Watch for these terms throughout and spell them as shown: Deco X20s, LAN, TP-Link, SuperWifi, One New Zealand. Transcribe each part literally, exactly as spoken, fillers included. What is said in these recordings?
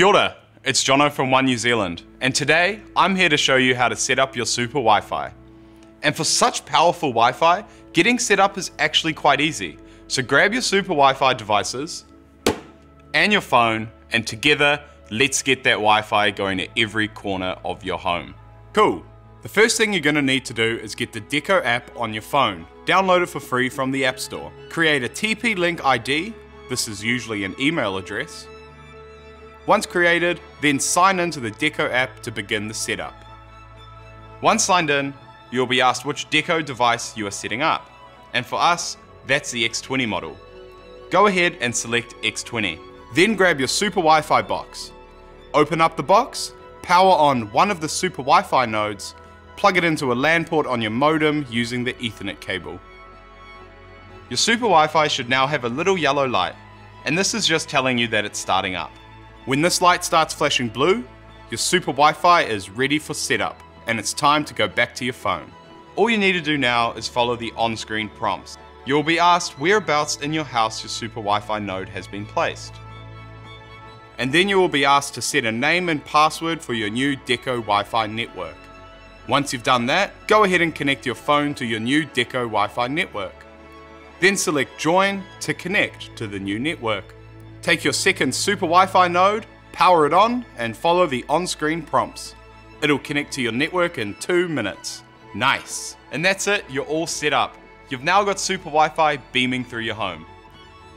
Kia ora, it's Jono from One New Zealand, and today I'm here to show you how to set up your super Wi-Fi. And for such powerful Wi-Fi, getting set up is actually quite easy. So grab your super Wi-Fi devices and your phone, and together, let's get that Wi-Fi going to every corner of your home. Cool. The first thing you're going to need to do is get the Deco app on your phone. Download it for free from the App Store. Create a T P-Link I D. This is usually an email address. Once created, then sign into the Deco app to begin the setup. Once signed in, you'll be asked which Deco device you are setting up. And for us, that's the X twenty model. Go ahead and select X twenty. Then grab your Super Wi-Fi box. Open up the box, power on one of the Super Wi-Fi nodes, plug it into a LAN port on your modem using the Ethernet cable. Your Super Wi-Fi should now have a little yellow light, and this is just telling you that it's starting up. When this light starts flashing blue, your Super Wi-Fi is ready for setup, and it's time to go back to your phone. All you need to do now is follow the on-screen prompts. You'll be asked whereabouts in your house your Super Wi-Fi node has been placed. And then you will be asked to set a name and password for your new Deco Wi-Fi network. Once you've done that, go ahead and connect your phone to your new Deco Wi-Fi network. Then select Join to connect to the new network. Take your second Super Wi-Fi node, power it on, and follow the on-screen prompts. It'll connect to your network in two minutes. Nice. And that's it, you're all set up. You've now got Super Wi-Fi beaming through your home.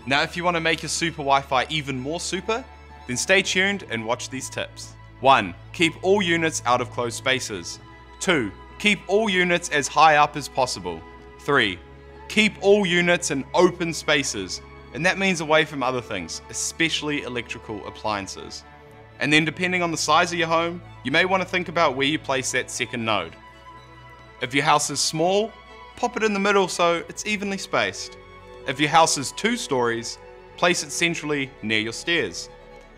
Now, if you want to make your Super Wi-Fi even more super, then stay tuned and watch these tips. one. Keep all units out of closed spaces. two. Keep all units as high up as possible. three. Keep all units in open spaces, and that means away from other things, especially electrical appliances. And then depending on the size of your home, you may want to think about where you place that second node. If your house is small, pop it in the middle so it's evenly spaced. If your house is two stories, place it centrally near your stairs.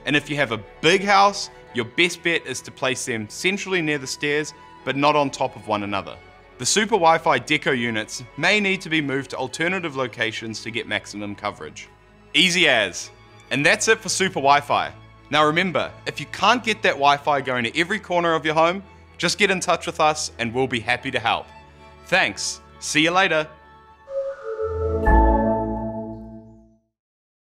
And if you have a big house, your best bet is to place them centrally near the stairs, but not on top of one another. The Super Wi-Fi Deco units may need to be moved to alternative locations to get maximum coverage. Easy as. And that's it for Super Wi-Fi. Now remember, if you can't get that Wi-Fi going to every corner of your home, just get in touch with us and we'll be happy to help. Thanks, see you later.